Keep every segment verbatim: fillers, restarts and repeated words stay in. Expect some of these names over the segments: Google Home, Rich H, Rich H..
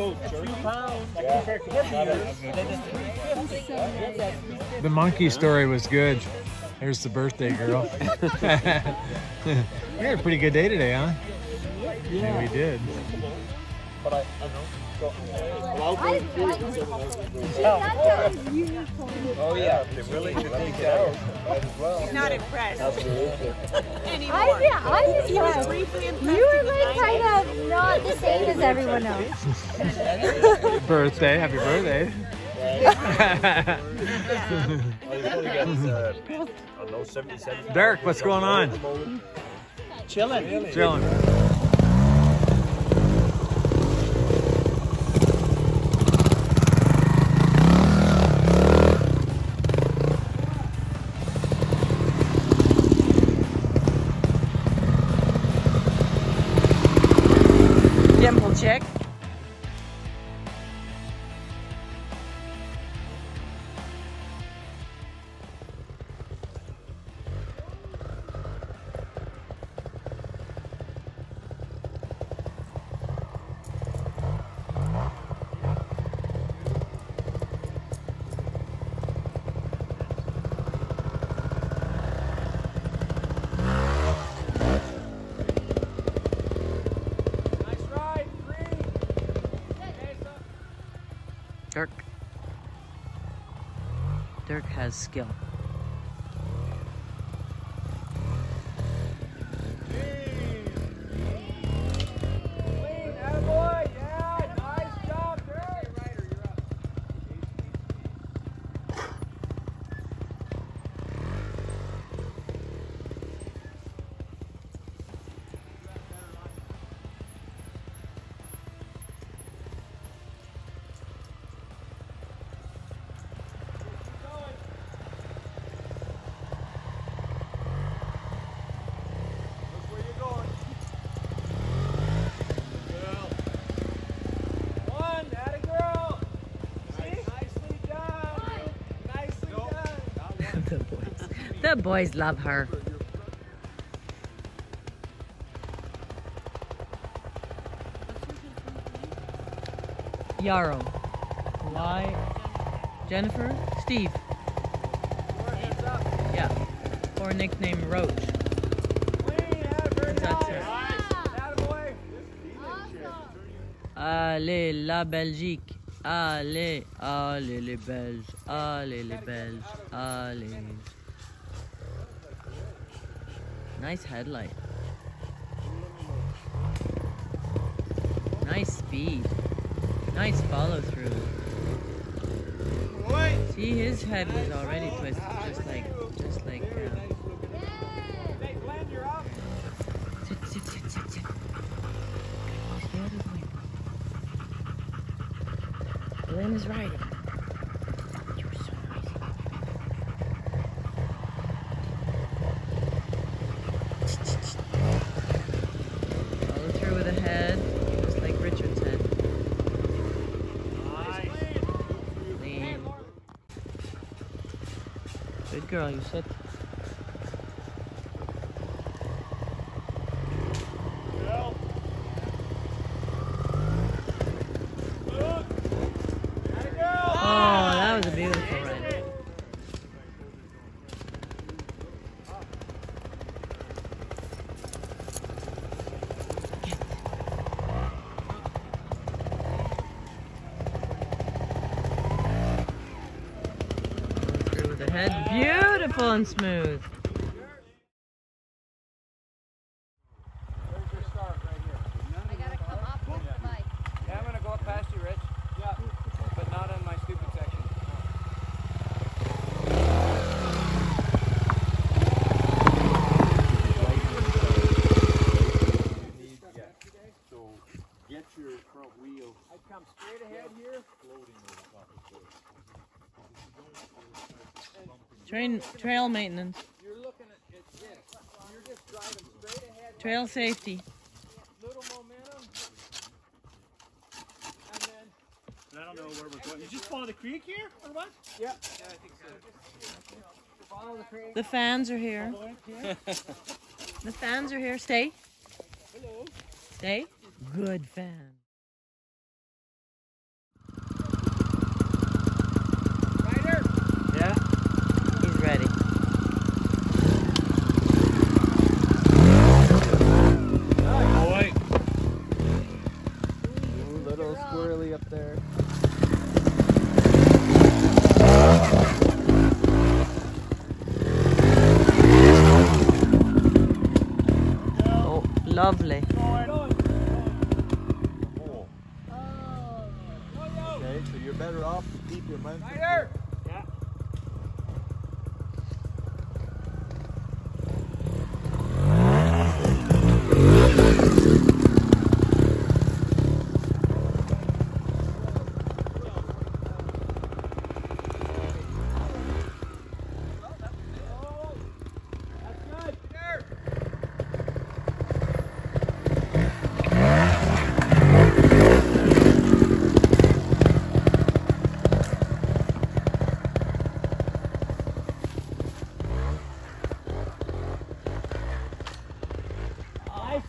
so jerky. The monkey story was good. There's the birthday girl. We had a pretty good day today, huh? Yeah, we did. But I, I know. Oh yeah, they're willing to take it out as well. He's not impressed. Anymore. I, yeah, I was he was briefly impressed. You were like kind of not the same as everyone else. Birthday, happy birthday. Derek, what's going on? Chilling. Chilling. Check. Dirk. Dirk has skill. The boys. The boys love her. Yarrow. Why? Jennifer? Steve. Yeah. Or nickname Roach. That's her. Allez la Belgique. Allez, allez les Belges, allez les Belges, allez. Nice headlight. Nice speed. Nice follow through. See, his head was already twisted, just like, just like now. Sit, sit, sit, sit, sit. Lynn is right. You're so nice. Follow through with a head, just like Richard's head. Nice. Lean. Good girl, you sit. Head beautiful and smooth. Where's your scarf right here? I gotta come up with the bike. Yeah, I'm gonna go up past you, Rich. Yeah, but not on my stupid section. Yeah. So get your front wheel. I come straight ahead here. Floating over top of the Train, trail maintenance. You're looking at it, yes. You're just driving straight ahead. Trail safety. Little momentum. And then. I don't know where we're going. You just follow the creek here, or what? Yeah. Yeah, I think so. Follow the creek. The fans are here. The fans are here. Stay. Hello. Stay. Good fan. squirrely up there. Oh, lovely. Oh. Okay, so you're better off to keep your mind.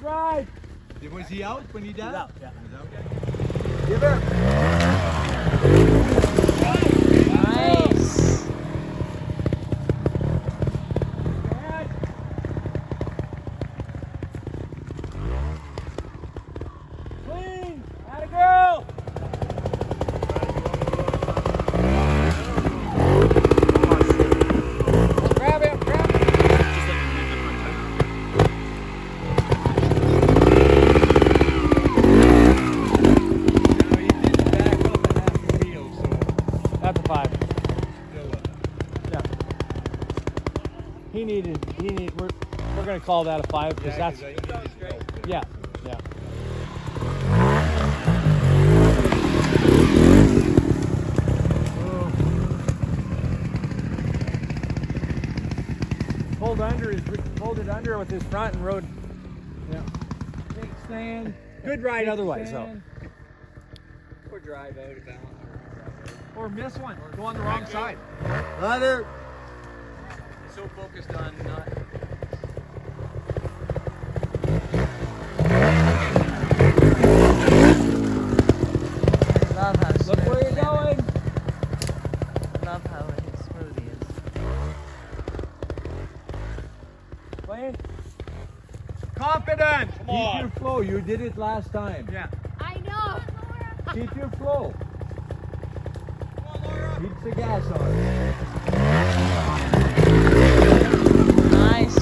Right. Was he out when he died? He's out, yeah. He's out, okay. Give her. Nice. Clean. Atta girl. Grab him, grab him. He needed, he needed, we're, we're going to call that a five because yeah, that's, that yeah, yeah. Oh. Pulled under, his, pulled it under with his front and rode, yeah. Big sand. Good ride otherwise though. Or drive out of balance. Or miss one, or go on the wrong side. Ladder. So focused on not. Love how smooth. Look where you're going. Love how smooth he is. Playing. Confident. Come on. Keep your flow. You did it last time. Yeah. I know. Keep your flow. Come on, Laura. Keep the gas on. Nice.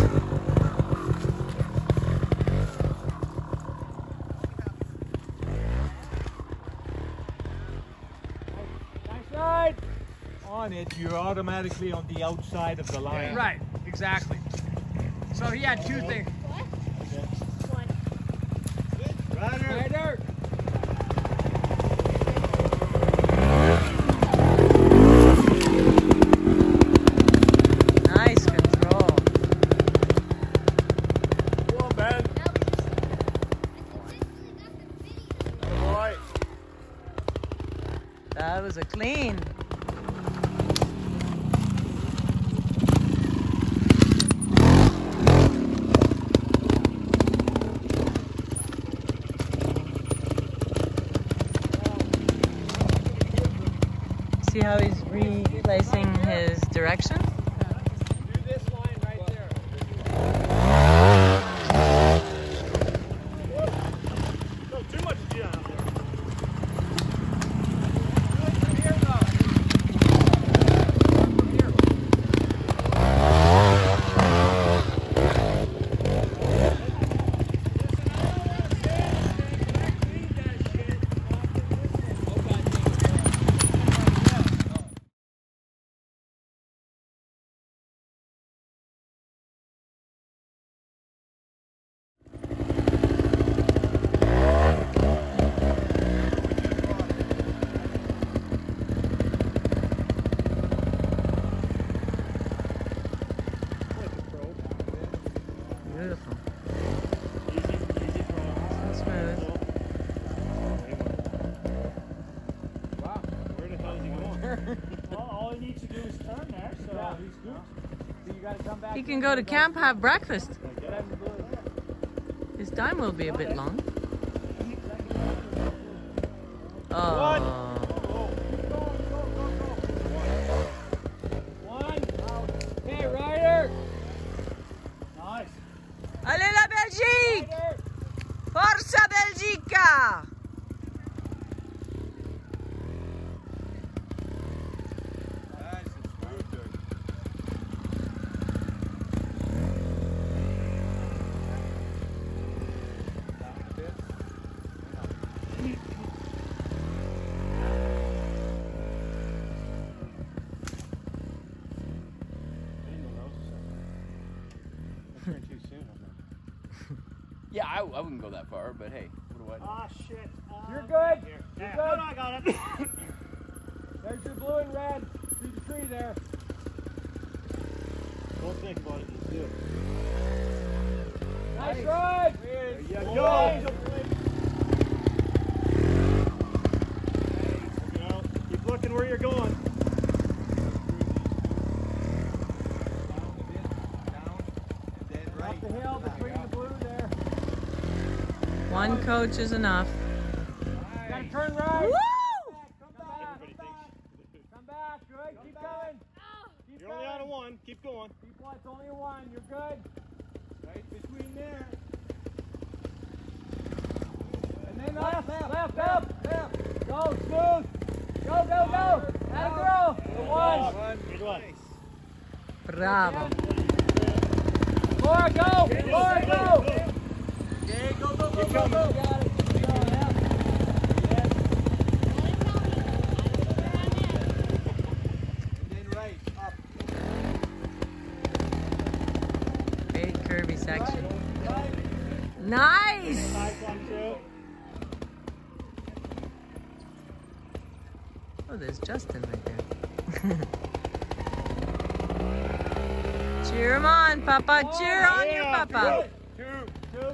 Nice ride. On it, you're automatically on the outside of the line. Yeah. Right, exactly. So he had two things. What? One. Rider. Rider. That was a clean. See how he's replacing his direction? Do this line right there. No, too much G out there. Beautiful. Easy, easy throw. So smooth. Wow, where the hell is he going? Well, all he needs to do is turn there, so yeah, he's good. So you gotta come back. He can go to camp, have breakfast. His time will be a bit long. Oh. Allez la Belgique! Forza Belgica! I, I wouldn't go that far, but hey, what do I do? Oh, shit. Um, You're good. You're yeah. good. No, I got it. There's your blue and red through the tree there. Don't think about it. Just do it. Nice, nice ride. There you go. Nice. You know, keep looking where you're going. One coach is enough. Nice. Gotta turn right. Woo! Come back, come back, come back. Come back, good, come keep back. going. Oh. Keep you're going. Only out of one, keep going. Keep going, it's only a one, you're good. Right between there. And then left, left, left, left. left. left. Go, smooth. Go, go, go. Out of throw. One. Good one. Bravo. Laura, go. Laura, go. go. Hey, go, go, go, go, go. Big curvy section. Nice! Oh, there's Justin right there. Cheer him on, Papa. Cheer on your Papa. Two, two.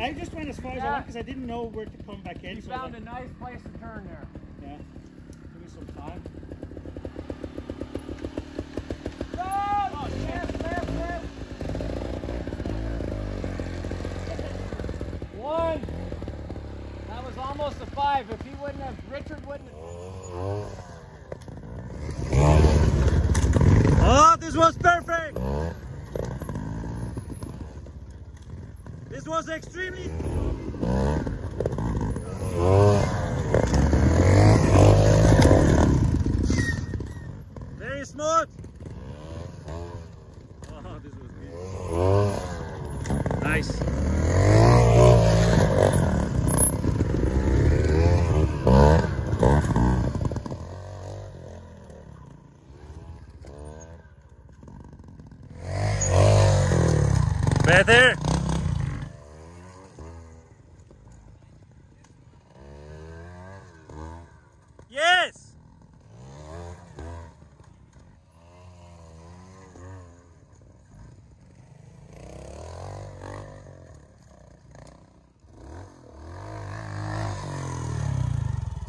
I just went as far as yeah. I went because I didn't know where to come back in. You so found like, a nice place to turn there. Yeah. Give me some time. Go! Oh, left, left, left. One. That was almost a five. If he wouldn't have, Richard wouldn't have. Oh, this was perfect! This was extremely... Very smooth. Oh, this was good. Nice. Better. Yes!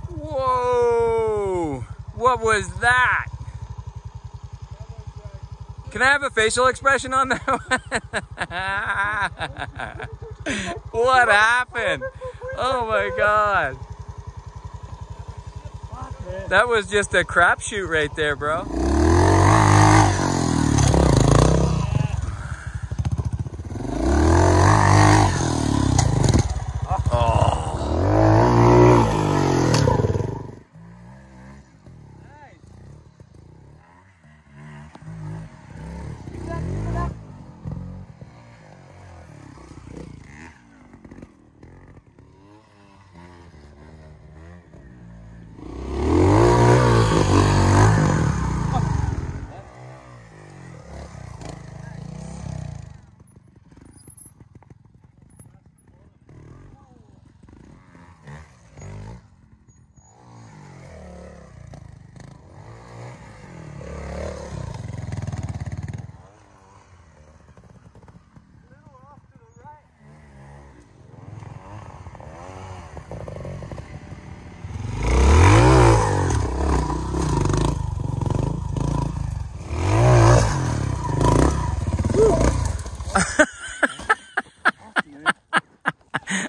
Whoa! What was that? Can I have a facial expression on that one? What happened? Oh my God. That was just a crapshoot right there, bro. Oh. Nice.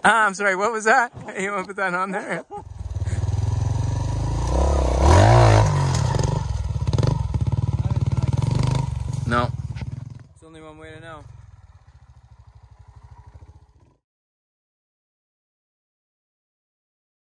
Ah, I'm sorry, what was that? You want to put that on there? No. It's only one way to know.